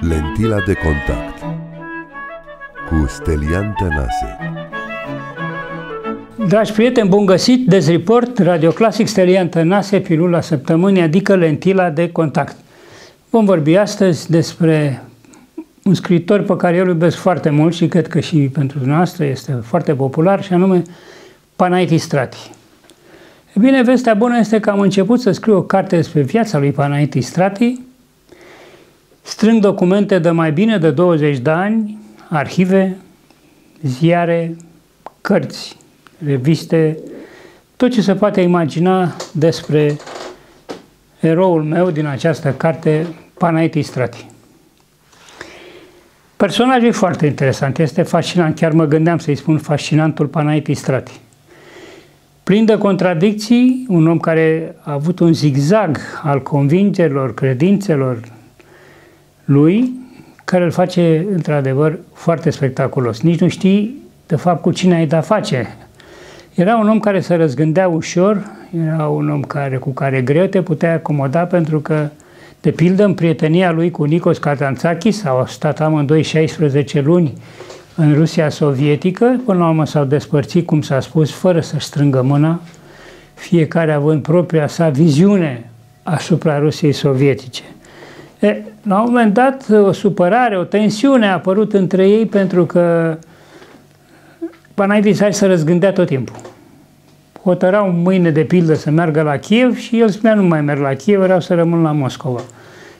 Lentila de contact cu Stelian Tănase. Dragi prieteni, bun găsit! Dezreport, Radio Classic, Stelian Tănase, pilula săptămânii, adică lentila de contact. Vom vorbi astăzi despre un scriitor pe care eu îl iubesc foarte mult și cred că și pentru dumneavoastră este foarte popular, și anume Panaiti Strati. E bine, vestea bună este că am început să scriu o carte despre viața lui Panaiti Strati. Strâng documente de mai bine de 20 de ani, arhive, ziare, cărți, reviste, tot ce se poate imagina despre eroul meu din această carte, Panaiti Strati. Personajul e foarte interesant, este fascinant, chiar mă gândeam să-i spun fascinantul Panaiti Strati. Plin de contradicții, un om care a avut un zigzag al convingerilor, credințelor lui, care îl face într-adevăr foarte spectaculos. Nici nu știi de fapt cu cine ai de-a face. Era un om care se răzgândea ușor, era un om cu care greu te puteai acomoda, pentru că, de pildă, în prietenia lui cu Nikos Kazantzakis, au stat amândoi 16 luni în Rusia sovietică, până la urmă s-au despărțit, cum s-a spus, fără să-și strângă mâna, fiecare având propria sa viziune asupra Rusiei sovietice. La un moment dat, o supărare, o tensiune a apărut între ei, pentru că Panaiti Strati se răzgândea tot timpul. Hotărau mâine, de pildă, să meargă la Kiev și el spunea: nu mai merg la Kiev, vreau să rămân la Moscova.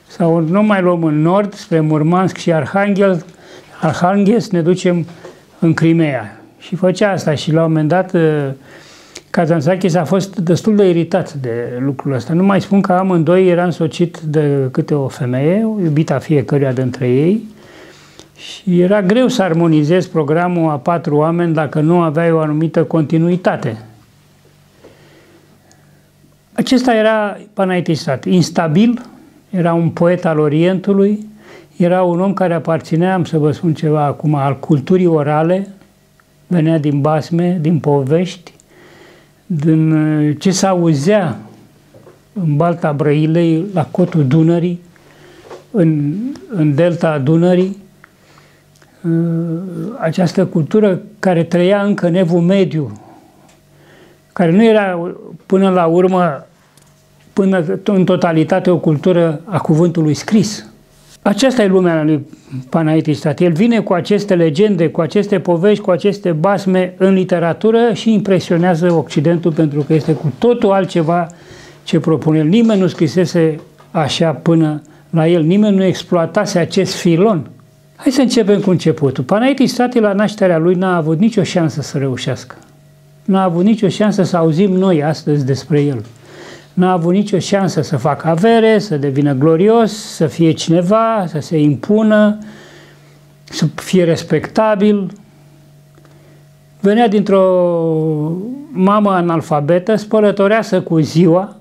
Sau nu mai luăm în nord, spre Murmansk și Arhanghelsk, ne ducem în Crimea. Și făcea asta și la un moment dat Kazantzakis a fost destul de iritat de lucrul ăsta. Nu mai spun că amândoi era însocit de câte o femeie, iubita fiecăruia dintre ei, și era greu să armonizezi programul a 4 oameni dacă nu aveai o anumită continuitate. Acesta era Panaiti Strati, instabil, era un poet al Orientului, era un om care aparținea, am să vă spun ceva acum, al culturii orale, venea din basme, din povești, din ce s-auzea în Balta Brăilei, la cotul Dunării, în delta Dunării, această cultură care trăia încă în Evul Mediu, care nu era până la urmă, până în totalitate, o cultură a cuvântului scris. Aceasta e lumea lui Panaiti Strati. El vine cu aceste legende, cu aceste povești, cu aceste basme în literatură și impresionează Occidentul, pentru că este cu totul altceva ce propune el. Nimeni nu scrisese așa până la el, nimeni nu exploatase acest filon. Hai să începem cu începutul. Panaiti Strati, la nașterea lui, n-a avut nicio șansă să reușească. N-a avut nicio șansă să auzim noi astăzi despre el. N-a avut nicio șansă să facă avere, să devină glorios, să fie cineva, să se impună, să fie respectabil. Venea dintr-o mamă analfabetă, spălătoreasă cu ziua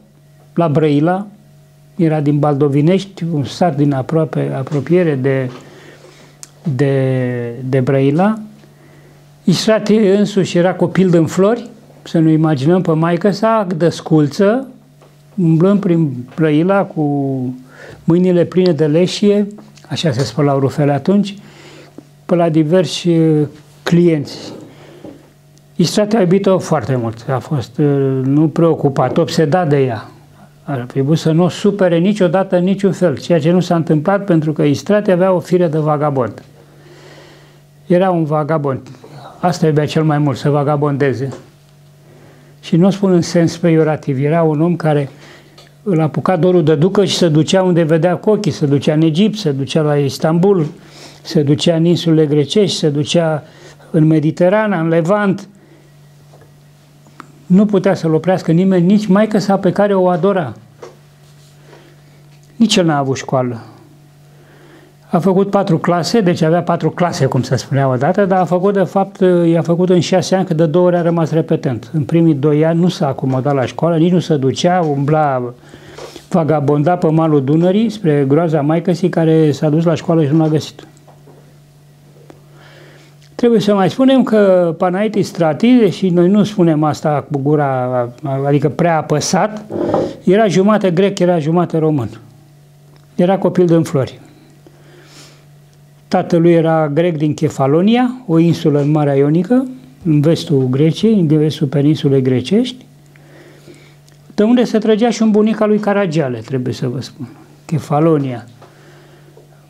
la Brăila, era din Baldovinești, un sat din apropiere de Brăila. Strati însuși era copil din flori, să nu imaginăm pe maică sa, dăsculță, umblând prin Brăila cu mâinile pline de leșie, așa se spălau rufele atunci, pe la diversi clienți. Strati a iubit-o foarte mult, a fost nu preocupat, obsedat de ea. Ar trebui să nu o supere niciodată, în niciun fel, ceea ce nu s-a întâmplat, pentru că Strati avea o fire de vagabond. Era un vagabond. Asta iubea cel mai mult, să vagabondeze. Și nu o spun în sens peiorativ, era un om care îl apuca dorul de ducă și se ducea unde vedea cu ochii, se ducea în Egipt, se ducea la Istanbul, se ducea în insulele grecești, se ducea în Mediterana, în Levant. Nu putea să-l oprească nimeni, nici maică sa pe care o adora. Nici el n-a avut școală. A făcut 4 clase, deci avea 4 clase, cum se spunea odată, dar a făcut, de fapt, i-a făcut în 6 ani, că de 2 ori a rămas repetent. În primii 2 ani nu s-a acomodat la școală, nici nu se ducea, umbla, vagabonda pe malul Dunării, spre groaza maicăsii, care s-a dus la școală și nu l-a găsit. Trebuie să mai spunem că Panaiti Strati, deși noi nu spunem asta cu gura, adică prea apăsat, era jumate grec, era jumate român. Era copil din flori. Tatălui era grec din Kefalonia, o insulă în Marea Ionică, în vestul Greciei, în vestul peninsulei grecești, de unde se trăgea și un bunic al lui Caragiale, trebuie să vă spun, Kefalonia.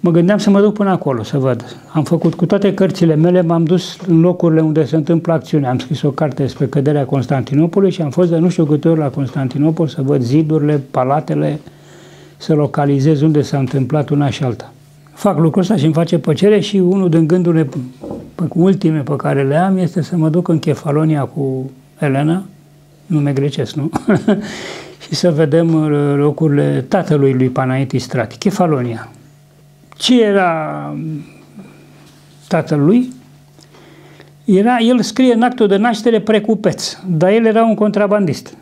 Mă gândeam să mă duc până acolo, să văd. Am făcut cu toate cărțile mele, m-am dus în locurile unde se întâmplă acțiunea. Am scris o carte despre căderea Constantinopolului și am fost de nu știu câte ori la Constantinopol să văd zidurile, palatele, să localizez unde s-a întâmplat una și alta. Fac lucrul ăsta și îmi face plăcere și unul din gândurile ultime pe care le am este să mă duc în Kefalonia cu Elena, nume grecesc, nu? Și să vedem locurile tatălui lui Panaiti Strati, Kefalonia. Ce era tatăl lui? El scrie în actul de naștere precupeț, dar el era un contrabandist.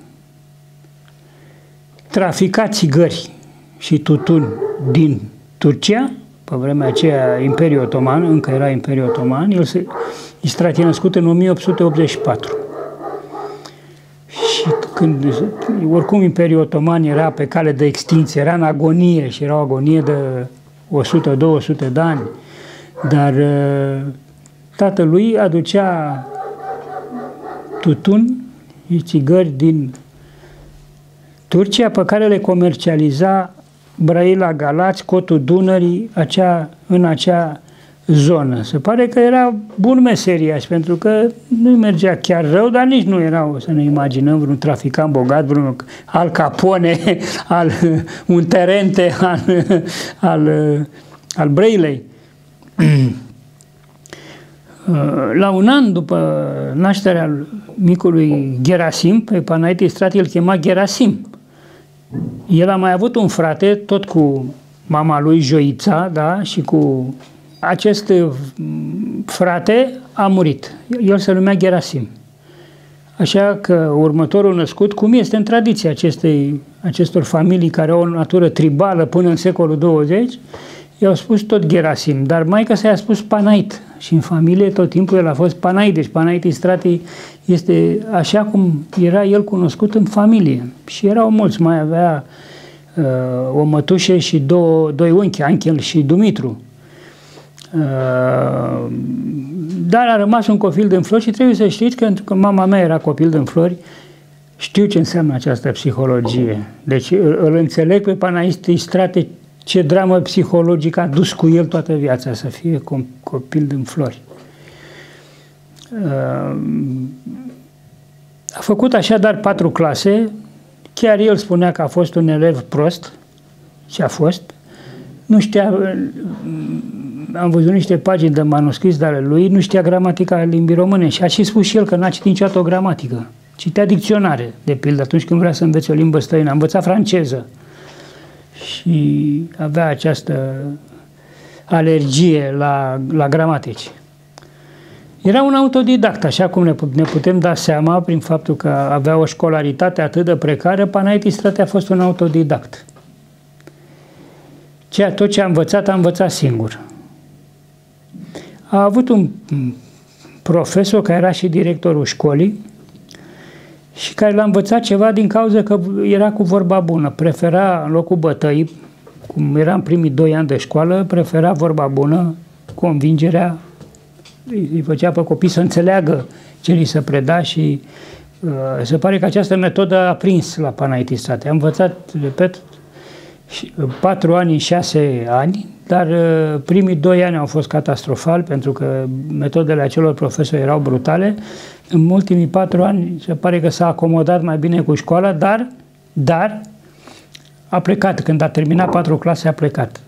Trafica țigări și tutun din Turcia, pe vremea aceea Imperiul Otoman, încă era Imperiul Otoman. Strati e născut în 1884. Și când, oricum Imperiul Otoman era pe cale de extinție, era în agonie și era o agonie de 100-200 de ani, dar tatălui aducea tutun și țigări din Turcia, pe care le comercializa Braila Galați, Cotul Dunării, în acea zonă. Se pare că era bun meseriaș, pentru că nu mergea chiar rău, dar nici nu era, să ne imaginăm, vreun traficant bogat, vreun Al Capone, un Terente al Brailei. La un an după nașterea micului Gerasim, pe Panaiti Strati îl chema Gerasim. El a mai avut un frate, tot cu mama lui Joița, da, și cu acest frate a murit. El se numea Gerasim. Așa că următorul născut, cum este în tradiția acestor familii care au o natură tribală până în secolul 20, i-au spus tot Gerasim, dar maică s-a spus Panait și în familie tot timpul el a fost Panait, deci Panaiti Strati este așa cum era el cunoscut în familie. Și erau mulți, mai avea o mătușe și doi unchi, Anchel și Dumitru. Dar a rămas un copil din flori și trebuie să știți că mama mea era copil din flori, știu ce înseamnă această psihologie. Deci îl înțeleg pe Panaiti Strati ce dramă psihologică a dus cu el toată viața, să fie copil din flori. A făcut așadar 4 clase, chiar el spunea că a fost un elev prost, și a fost. Nu știa, am văzut niște pagini de manuscris ale lui, nu știa gramatica limbii române și a și spus și el că n-a citit niciodată o gramatică. Citea dicționare, de pildă, atunci când vrea să înveți o limbă străină. A învățat franceză și avea această alergie la gramatici. Era un autodidact, așa cum ne putem da seama prin faptul că avea o școlaritate atât de precară, Panaiti Strati a fost un autodidact. Tot ce a învățat singur. A avut un profesor care era și directorul școlii și care l-a învățat ceva din cauza că era cu vorba bună. Prefera, în locul bătăii, cum era în primii 2 ani de școală, prefera vorba bună, convingerea, îi făcea pe copii să înțeleagă ce li se preda și se pare că această metodă a prins la Panaiti Strati. A învățat, repet, 4 ani în 6 ani, dar primii 2 ani au fost catastrofali pentru că metodele acelor profesori erau brutale. În ultimii 4 ani se pare că s-a acomodat mai bine cu școala, dar a plecat. Când a terminat 4 clase, a plecat.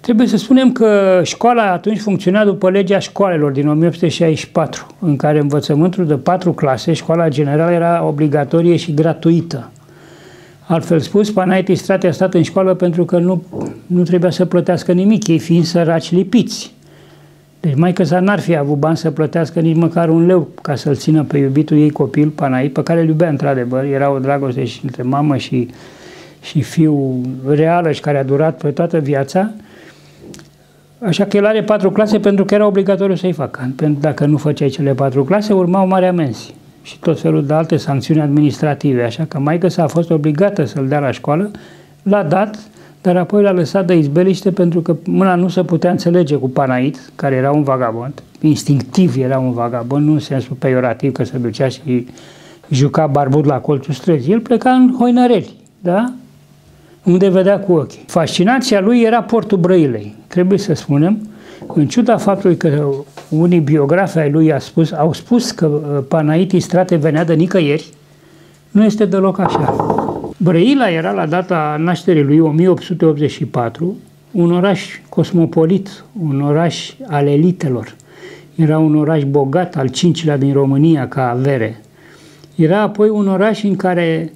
Trebuie să spunem că școala atunci funcționa după legea școalelor din 1864, în care învățământul de 4 clase, școala generală, era obligatorie și gratuită. Altfel spus, Panaiti Strati a stat în școală pentru că nu trebuia să plătească nimic, ei fiind săraci lipiți. Deci maică sa n-ar fi avut bani să plătească nici măcar un leu ca să-l țină pe iubitul ei copil, Panait, pe care îl iubea într-adevăr. Era o dragoste și între mamă și fiu reală și care a durat pe toată viața. Așa că el are 4 clase pentru că era obligatoriu să-i facă. Dacă nu făceai cele 4 clase, urmau mari amenzi și tot felul de alte sancțiuni administrative, așa că maică-sa a fost obligată să-l dea la școală, l-a dat, dar apoi l-a lăsat de izbeliște pentru că mâna nu se putea înțelege cu Panait, care era un vagabond, instinctiv era un vagabond, nu în sensul peiorativ că se ducea și juca barbut la colțul străzii, el pleca în Hoinăreli, da? Unde vedea cu ochii. Fascinația lui era portul Brăilei, trebuie să spunem, în ciuda faptului că unii biografi ai lui au spus că Panaitis Strate venea de nicăieri, nu este deloc așa. Brăila era la data nașterii lui 1884 un oraș cosmopolit, un oraș al elitelor. Era un oraș bogat, al cincilea din România ca avere. Era apoi un oraș în care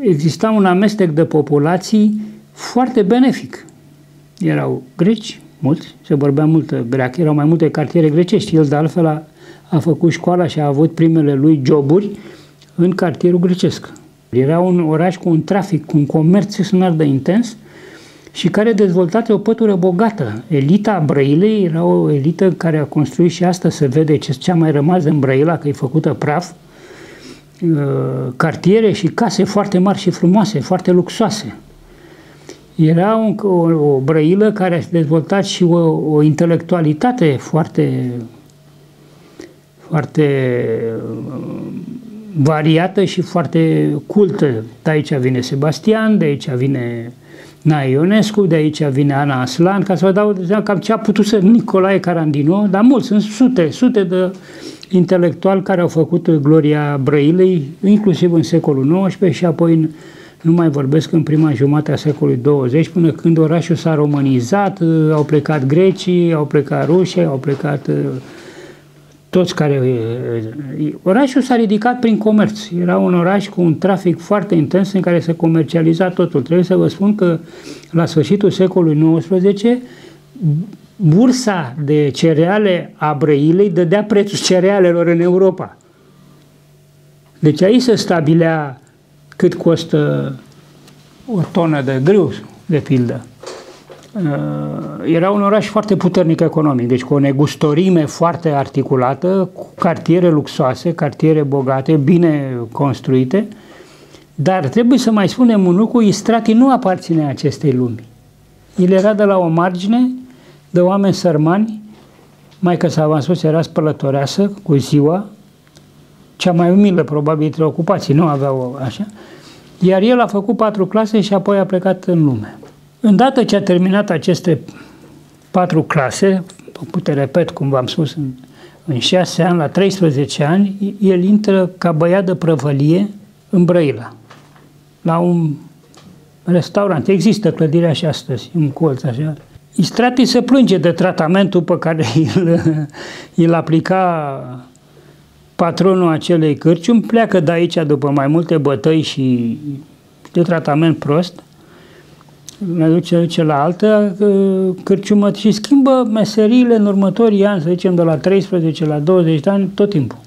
exista un amestec de populații foarte benefic. Erau greci, mulți, se vorbea multă greacă, erau mai multe cartiere grecești. El de altfel a făcut școala și a avut primele lui joburi în cartierul grecesc. Era un oraș cu un trafic, cu un comerț extraordinar de intens și care dezvoltate o pătură bogată. Elita Brăilei era o elită care a construit și asta se vede ce a mai rămas în Brăila, că e făcută praf, cartiere și case foarte mari și frumoase, foarte luxoase. Era o Brăilă care a dezvoltat și o intelectualitate foarte variată și foarte cultă. De aici vine Sebastian, de aici vine Nae Ionescu, de aici vine Ana Aslan, ca să vă dau cam ce a putut să Nicolae Carandino, dar mulți, sunt sute de intelectuali care au făcut gloria Brăilei, inclusiv în secolul XIX și apoi nu mai vorbesc în prima jumătate a secolului 20, până când orașul s-a romanizat, au plecat grecii, au plecat rușii, au plecat toți care... Orașul s-a ridicat prin comerț. Era un oraș cu un trafic foarte intens în care se comercializa totul. Trebuie să vă spun că la sfârșitul secolului XIX, bursa de cereale a Brăilei dădea prețul cerealelor în Europa. Deci aici se stabilea cât costă o tonă de grâu, de pildă. Era un oraș foarte puternic economic, deci cu o negustorime foarte articulată, cu cartiere luxoase, cartiere bogate, bine construite, dar trebuie să mai spunem un lucru, Istrati nu aparținea acestei lumi. El era de la o margine de oameni sărmani, maică sa v-am spus, era spălătoreasă cu ziua, cea mai umilă probabil dintre ocupații, nu aveau așa, iar el a făcut 4 clase și apoi a plecat în lume. Îndată ce a terminat aceste 4 clase, te repet cum v-am spus, în 6 ani, la 13 ani, el intră ca băiat de prăvălie în Brăila, la un restaurant. Există clădirea și astăzi, un colț așa. Istrati se plânge de tratamentul pe care îl aplica patronul acelei cârciumi, pleacă de aici după mai multe bătăi și de tratament prost, duce la altă cârciumă și schimbă meseriile în următorii ani, să zicem de la 13 la 20 de ani, tot timpul.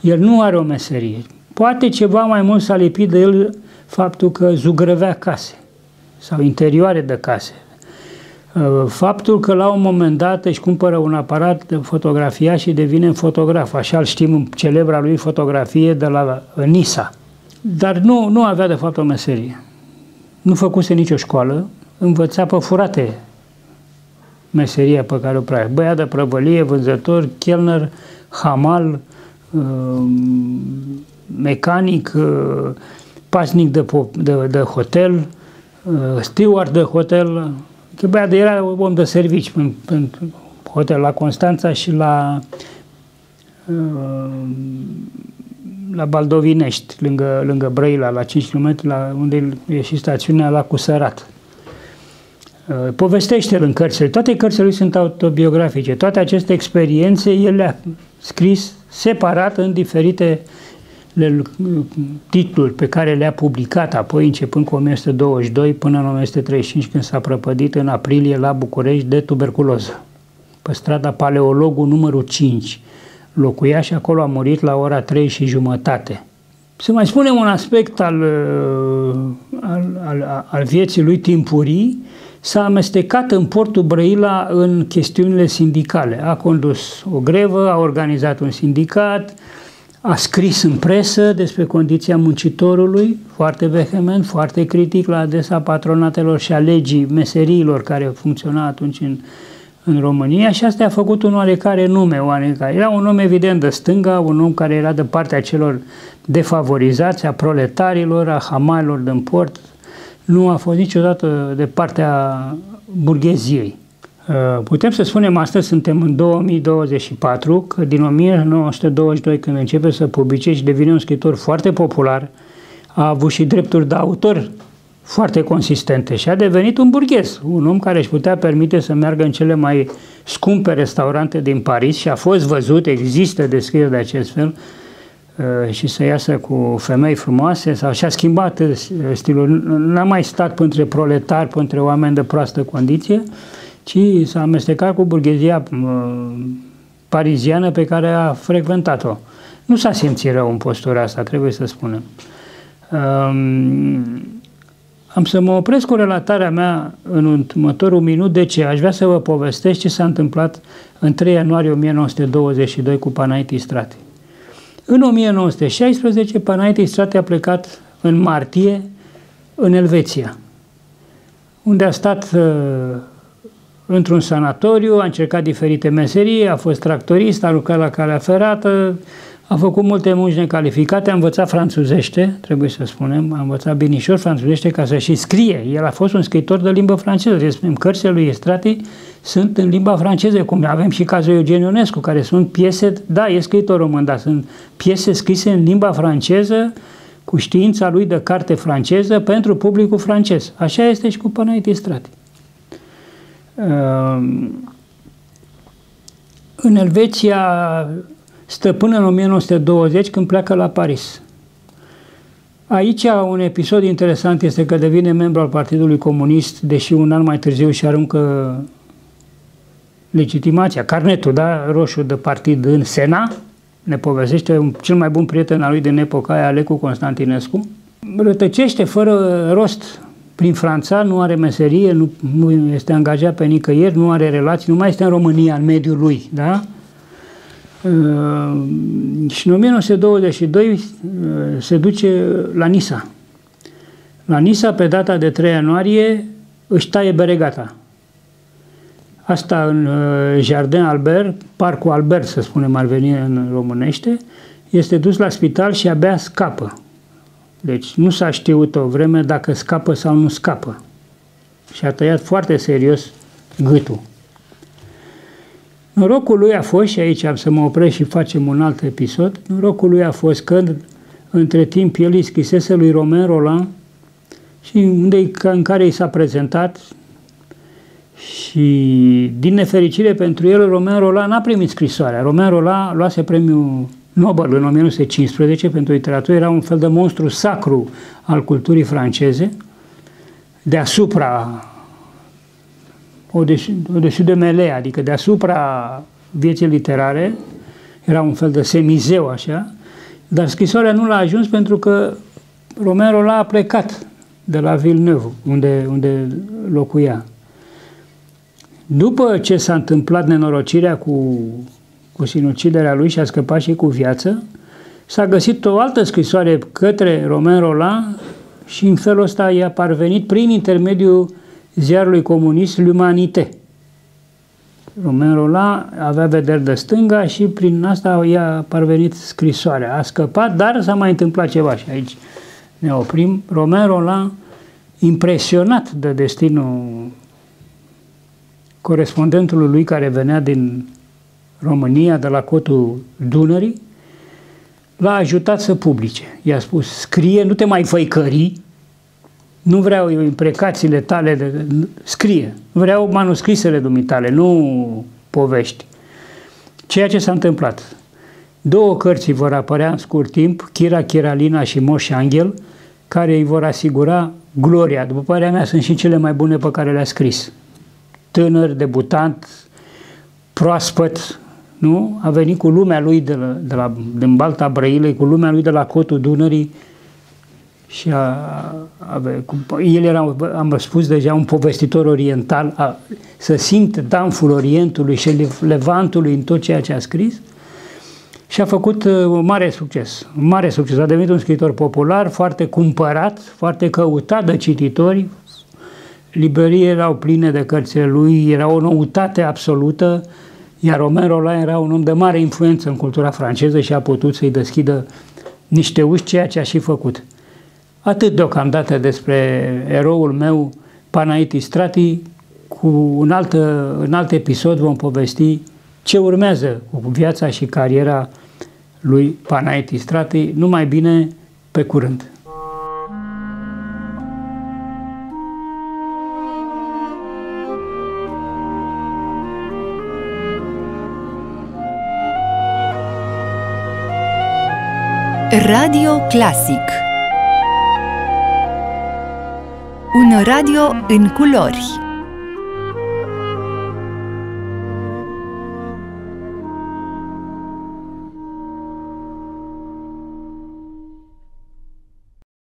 El nu are o meserie. Poate ceva mai mult s-a lipit de el faptul că zugrăvea case sau interioare de case. Faptul că la un moment dat își cumpără un aparat de fotografia și devine fotograf, așa îl știm în celebra lui fotografie de la Nisa. Dar nu avea de fapt o meserie. Nu făcuse nicio școală, învăța pe furate meseria pe care o praia. Băiat de prăvălie, vânzător, chelner, hamal, mecanic, pasnic de hotel, steward de hotel. Băiatul era om de servici în hotel la Constanța și la Baldovinești, lângă Brăila, la 5 km, unde e și stațiunea Lacul Sărat. Povestește-l în cărțile. Toate cărțile lui sunt autobiografice. Toate aceste experiențe el le-a scris separat în diferite titluri pe care le-a publicat apoi, începând cu 1922 până în 1935, când s-a prăpădit în aprilie la București de tuberculoză, pe strada Paleologul numărul 5. Locuia și acolo a murit la ora 3:30. Să mai spunem un aspect al vieții lui timpurii, s-a amestecat în portul Brăila în chestiunile sindicale. A condus o grevă, a organizat un sindicat, a scris în presă despre condiția muncitorului, foarte vehement, foarte critic la adresa patronatelor și a legii meseriilor care funcționa atunci în România, și asta a făcut un oarecare nume. Era un om evident de stânga, un om care era de partea celor defavorizați, a proletarilor, a hamalilor din port. Nu a fost niciodată de partea burgheziei. Putem să spunem, astăzi suntem în 2024, că din 1922, când începe să publice și devine un scriitor foarte popular, a avut și drepturi de autor foarte consistente și a devenit un burghez, un om care își putea permite să meargă în cele mai scumpe restaurante din Paris și a fost văzut, există descrieri de acest fel, și să iasă cu femei frumoase, sau și-a schimbat stilul, n-a mai stat între proletari, între oameni de proastă condiție, ci s-a amestecat cu burghezia pariziană pe care a frecventat-o. Nu s-a simțit rău în postura asta, trebuie să spunem. Am să mă opresc cu relatarea mea în următorul minut, de ce aș vrea să vă povestesc ce s-a întâmplat în 3 ianuarie 1922 cu Panaiti Strate. În 1916, Panaiti Strate a plecat în martie în Elveția, unde a stat într-un sanatoriu, a încercat diferite meserii, a fost tractorist, a lucrat la calea ferată, a făcut multe munci necalificate, a învățat franțuzește, trebuie să spunem, a învățat binișor franțuzește ca să și scrie. El a fost un scriitor de limbă franceză, deci cărțile lui Strate sunt în limba franceză, cum avem și cazul Eugen Ionescu, care sunt piese, da, e scriitor român, dar sunt piese scrise în limba franceză, cu știința lui de carte franceză, pentru publicul francez. Așa este și cu Panaiti Strate. În Elveția stă până în 1920, când pleacă la Paris. Aici un episod interesant este că devine membru al Partidului Comunist, deși un an mai târziu și aruncă legitimația, carnetul, da, roșu de partid în Sena. Ne povestește cel mai bun prieten al lui din epoca aia, Alecu Constantinescu. Rătăcește fără rost prin Franța, nu are meserie, nu este angajat pe nicăieri, nu are relații, nu mai este în România, în mediul lui, da? Și în 1922 se duce la Nisa. La Nisa, pe data de 3 ianuarie, își taie beregata. Asta în Jardin Albert, Parcul Albert, să spunem, ar veni în românește, este dus la spital și abia scapă. Deci nu s-a știut o vreme dacă scapă sau nu scapă. Și a tăiat foarte serios gâtul. Norocul lui a fost, și aici am să mă opresc și facem un alt episod, norocul lui a fost că între timp el îi scrisese lui Romain Rolland și în care i s-a prezentat și din nefericire pentru el Romain Rolland n-a primit scrisoarea. Romain Rolland luase premiul Nobel în 1915 pentru literatură, era un fel de monstru sacru al culturii franceze, deasupra au-dessus de melea, adică deasupra vieții literare, era un fel de semizeu așa, dar scrisoarea nu l-a ajuns pentru că Romain Rolland a plecat de la Villeneuve, unde locuia. După ce s-a întâmplat nenorocirea cu sinuciderea lui și a scăpat și cu viață, s-a găsit o altă scrisoare către Romain Rolland și în felul ăsta i-a parvenit prin intermediul ziarului comunist L'Humanité. Romain Rolland avea vederi de stânga și prin asta i-a parvenit scrisoarea. A scăpat, dar s-a mai întâmplat ceva și aici ne oprim. Romain Rolland, impresionat de destinul corespondentului lui care venea din România, de la cotul Dunării, l-a ajutat să publice. I-a spus, scrie, nu te mai făicări, nu vreau imprecațiile tale, scrie, vreau manuscrisele dumitale, nu povești. Ceea ce s-a întâmplat. 2 cărți vor apărea în scurt timp, Chira, Chiralina și Moș și Anghel, care îi vor asigura gloria. După părerea mea, sunt și cele mai bune pe care le-a scris. Tânăr, debutant, proaspăt, nu? A venit cu lumea lui din Balta Brăilei, cu lumea lui de la cotul Dunării și el era, am spus deja, un povestitor oriental, să simte danful Orientului și Levantului în tot ceea ce a scris și a făcut un mare succes. Un mare succes. A devenit un scriitor popular, foarte cumpărat, foarte căutat de cititori. Librăriile erau pline de cărțile lui, era o noutate absolută, iar Romain Rolland era un om de mare influență în cultura franceză și a putut să-i deschidă niște uși, ceea ce a și făcut. Atât deocamdată despre eroul meu, Panahitis Strati. Cu un alt episod vom povesti ce urmează cu viața și cariera lui Panahitis Strati. Numai bine, pe curând! Radio Classic, un radio în culori.